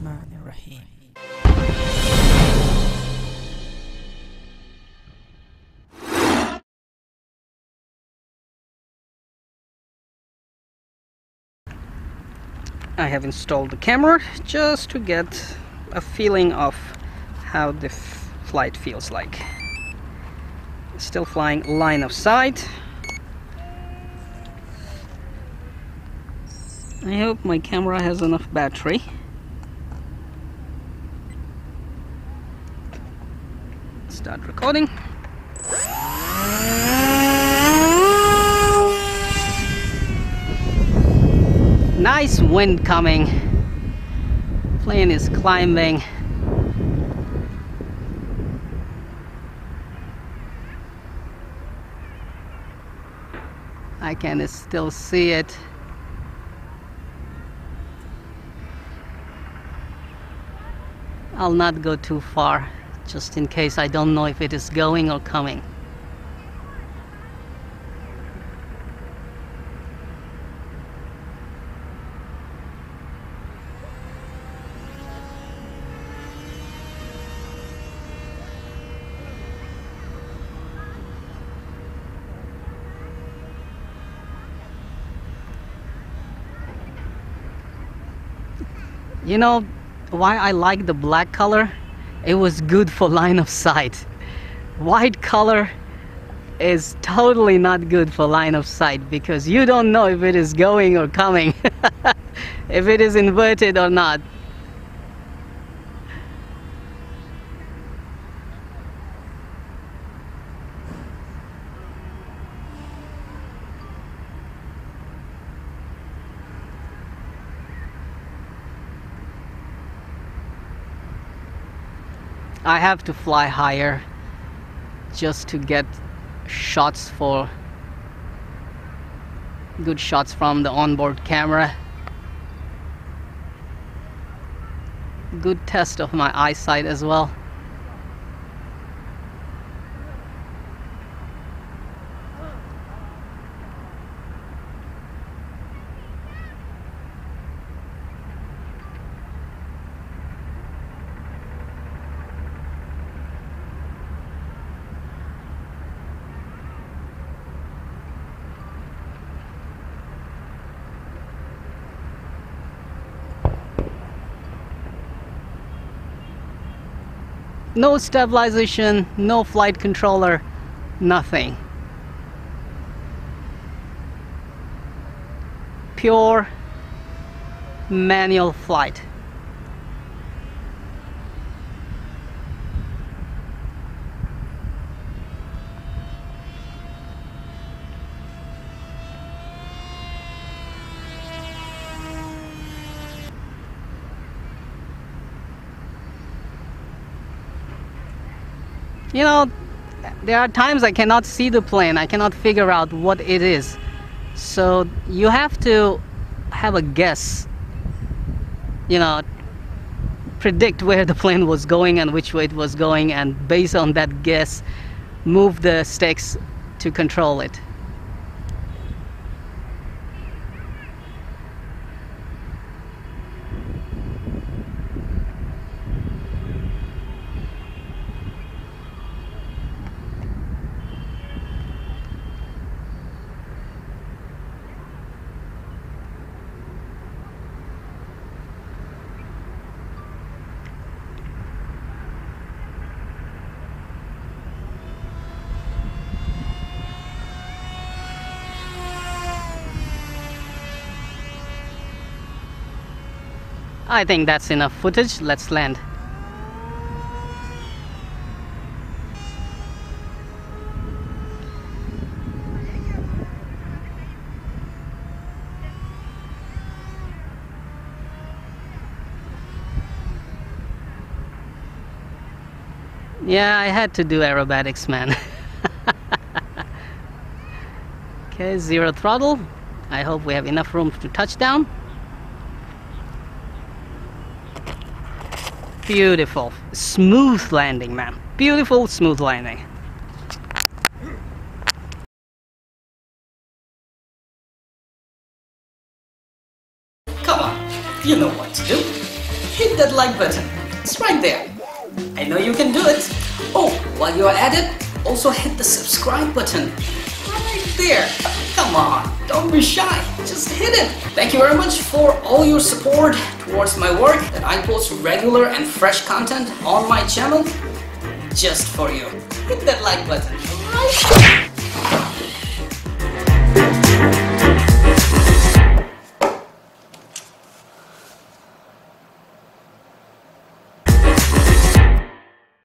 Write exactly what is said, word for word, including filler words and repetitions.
الرحمن الرحيم. I have installed the camera just to get a feeling of how the flight feels like. Still flying line of sight. I hope my camera has enough battery. Start recording. Nice wind coming. Plane is climbing. I can still see it. I'll not go too far, just in case I don't know if it is going or coming. You know why I like the black color? It was good for line of sight. White color is totally not good for line of sight because you don't know if it is going or coming, if it is inverted or not. I have to fly higher just to get shots for good shots from the onboard camera. Good test of my eyesight as well. No stabilization, no flight controller, nothing. Pure manual flight. You know, there are times I cannot see the plane, I cannot figure out what it is. So you have to have a guess, you know, predict where the plane was going and which way it was going, and based on that guess, move the sticks to control it. I think that's enough footage. Let's land. Yeah, I had to do aerobatics, man. Okay, zero throttle. I hope we have enough room to touch down. Beautiful, smooth landing, man. Beautiful, smooth landing. Come on, you know what to do. hit that like button. It's right there. I know you can do it. Oh, while you're at it, also hit the subscribe button. Right there. Come on, don't be shy, just hit it. Thank you very much for all your support towards my work, that I post regular and fresh content on my channel just for you. Hit that like button.